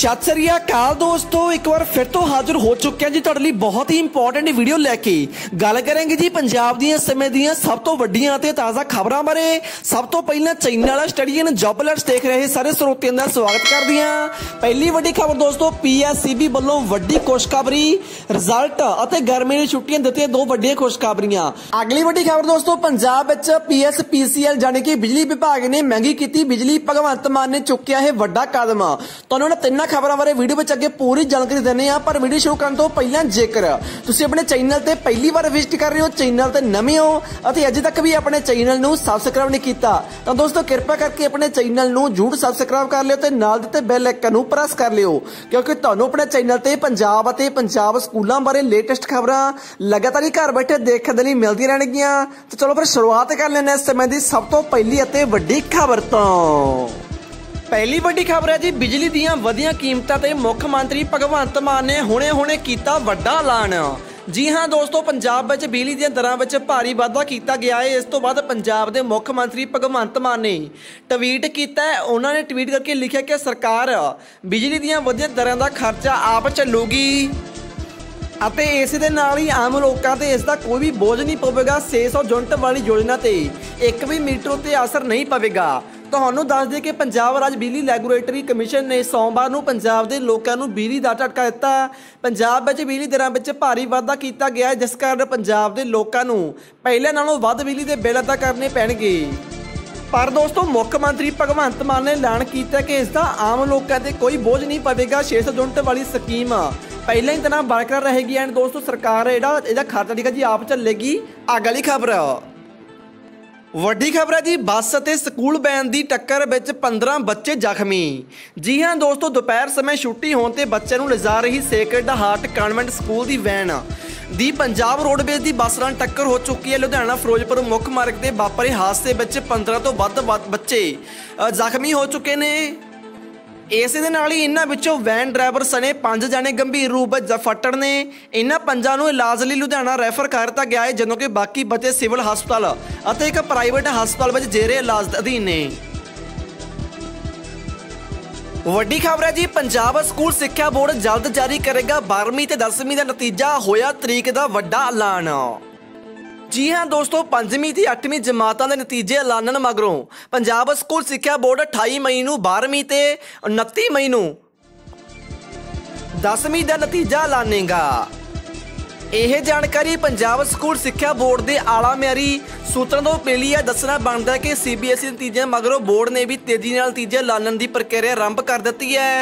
सत श्री अकाल दोस्तों, एक बार फिर तो हाजिर हो चुके हैं जी तुहाडे लई बहुत ही इंपोर्टेंट वीडियो लैके। गल करेंगे जी पंजाब दी समय दी सब तो वड्डियां ते ताज़ा खबरां बारे। सब तो पहला channel study and job alerts देख रहे सारे स्रोतियां दा स्वागत करदी हां। पहली वड्डी खबर दोस्तों, PSCB वल्लों वड्डी खुशखबरी, रिजल्ट अते गर्मी दी छुट्टियां दित्तियां दो वड्डियां खुशखबरियां। अगली वड्डी खबर दोस्तों, पंजाब विच PSPCL जाने कि बिजली विभाग ने महंगी कीती बिजली, भगवंत मान ने चुक्या है वड्डा कदम। तुहानूं तीन खबरों बारे वीडियो में अगे पूरी जानकारी देने, पर वीडियो शुरू करने तो पहले जेकर तुसीं अपने चैनल ते पहली बार विजिट कर रहे हो, चैनल ते नवे हो अते अजे तक भी अपने चैनल नूं सबसक्राइब नहीं कीता तां दोस्तों कृपा करके अपने चैनल नूं जरूर सबसक्राइब कर लियो ते नाल दित्ते बैल आइकन नूं प्रेस कर लियो, क्योंकि तुहानूं अपने चैनल ते पंजाब अते पंजाब स्कूलों बारे लेटेस्ट खबरां लगातार ही घर बैठे देखने के लिए मिलती रहणगियां। तो चलो फिर शुरुआत कर लैंदे इस समय की सब तो पहली अते वड्डी खबर तो। पहली वड्डी खबर है जी, बिजली दीयां वधियां कीमतां ते मुख्य मंत्री भगवंत मान ने हुणे-हुणे कीता वड्डा ऐलान। जी हाँ दोस्तों, पंजाब में बिजली दी दरां में भारी वाधा किया गया है। इस तो बाद पंजाब के मुख्य मंत्री भगवंत मान ने ट्वीट किया है। उन्होंने ट्वीट करके लिखा कि सरकार बिजली दी वधिया दरां का खर्चा आप चलूगी, इस दे नाल ही आम लोगों से इसका कोई भी बोझ नहीं पवेगा। 600 यूनिट वाली योजना से एक भी मीटर से असर नहीं पवेगा। तो दस दें कि पंजाब राज्य बिजली रेगुलेटरी कमीशन ने सोमवार को पंजाब के लोगों को बिजली का झटका दिता। पंजाब में बिजली दरां में भारी वाधा किया गया है, जिस कारण पंजाब के लोगों को पहले नालों वध बिजली के बिल अदा करने पैणगे। पर दोस्तों मुख्य मंत्री भगवंत मान ने ऐलान किया कि इसका आम लोगों पर कोई बोझ नहीं पवेगा। 600 यूनिट वाली स्कीम पहले ही तरह बरकरार रहेगी एंड दोस्तों सरकार इसका खर्चा ठीक है जी आप चलेगी। अगली खबर वड्डी खबर है जी, बस ते स्कूल वैन की टक्कर विच 15 बच्चे जख्मी। जी हाँ दोस्तों, दोपहर समय छुट्टी होने ते बच्चे नूं लिजा रही सेकर दा हार्ट कॉन्वेंट स्कूल की वैन दी पंजाब रोडवेज की बस नाल टक्कर हो चुकी है। लुधियाणा फिरोजपुर मुख्य मार्ग के वापरे हादसे विच 15 तो वध बच्चे जख्मी हो चुके ने। इस दे नाल ही इन्हां विचों वैन ड्राइवर सने 5 जने गंभीर रूप विच फट्टड़ ने। इन्हां 5 नूं इलाज लई लुधियाणा रैफर कर दिता गया है, जदों कि बाकी बचे सिविल हस्पताल ਅਤੇ ਇੱਕ ਪ੍ਰਾਈਵੇਟ ਹਸਪਤਾਲ ਵਿੱਚ ਜੇਰੇ ਇਲਾਜ ਅਧੀਨ ਨੇ। ਵੱਡੀ ਖਬਰ ਹੈ ਜੀ, ਪੰਜਾਬ ਸਕੂਲ ਸਿੱਖਿਆ ਬੋਰਡ ਜਲਦ ਜਾਰੀ ਕਰੇਗਾ 12ਵੀਂ ਤੇ 10ਵੀਂ ਦਾ ਨਤੀਜਾ, ਹੋਇਆ ਤਰੀਕ ਦਾ ਵੱਡਾ ਐਲਾਨ। जी हाँ दोस्तों, 5वीं ते 8वीं जमातों के नतीजे ऐलानन मगरों पंजाब स्कूल सिक्ख्या बोर्ड 28 मई नूं 12वीं ते 29 मई नूं 10वीं का नतीजा ऐलानेगा। यह जानकारी पंजाब स्कूल सिक्ख्या बोर्ड के आला म्यारी सूत्रों तो मिली है। दसना बनता है कि CBSE नतीजे मगरों बोर्ड ने भी तेजी नाल नतीजे ऐलानन की प्रक्रिया आरंभ कर दी है।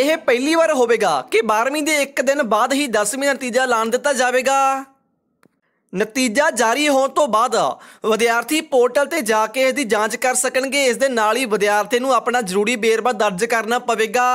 यह पहली बार होगा कि 12वीं के एक दिन बाद ही 10वीं नतीजा ऐलान दिता जाएगा। नतीजा जारी होने तो बाद विद्यार्थी पोर्टल पर जाके इसकी जाँच कर सकणगे। इस दे नाल ही विद्यार्थी नूं अपना जरूरी बेरवा दर्ज करना पवेगा।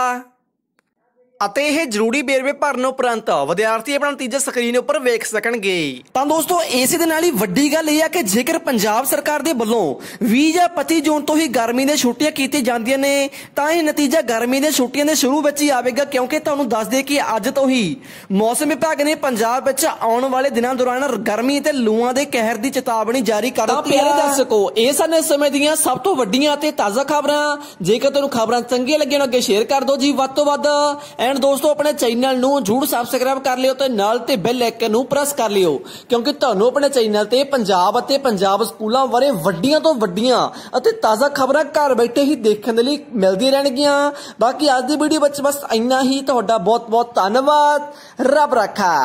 यह जरूरी बेरवे भरने उपरंत विद्यार्थी अपना नतीजा स्क्रीन उपर वेख सकणगे। तो दोस्तों इस दे नाल ही वड्डी गल यह है कि जेकर पंजाब सरकार दे वल्लों 20 या 25 जून तो ही गर्मी दी छुट्टियां कीती जांदियां ने, तां यह नतीजा गर्मी दी छुट्टियां दे शुरू विच ही आवेगा। क्योंकि तुहानूं दस दे कि अज तो ही मौसम विभाग ने पंजाब विच आउण वाले दिनां दौरान गर्मी ते लूआं दे कहर दी चेतावनी जारी कर दित्ती है। दर्शको इह सन इस समय दीयां सब तो वड्डियां ते ताज़ा खबरां। जेकर तुहानूं खबरां चंगीआं लगीआं तां अगे शेयर कर दिओ जी वध तो वध। एंड दोस्तों अपने चैनल नूं जरूर सबसक्राइब कर लियो ते नाल ते बैल आइकन नूं प्रेस कर लियो, क्योंकि तुहानूं अपने चैनल ते पंजाब अते पंजाब स्कूलों बारे वड्डियां तो वड्डियां अते ताज़ा खबरां घर बैठे ही देखने के लिए मिलदी रहणगियां। बाकी आज दी वीडियो विच बस इन्ना ही। तुहाडा बहुत बहुत धन्नवाद। रब रखा।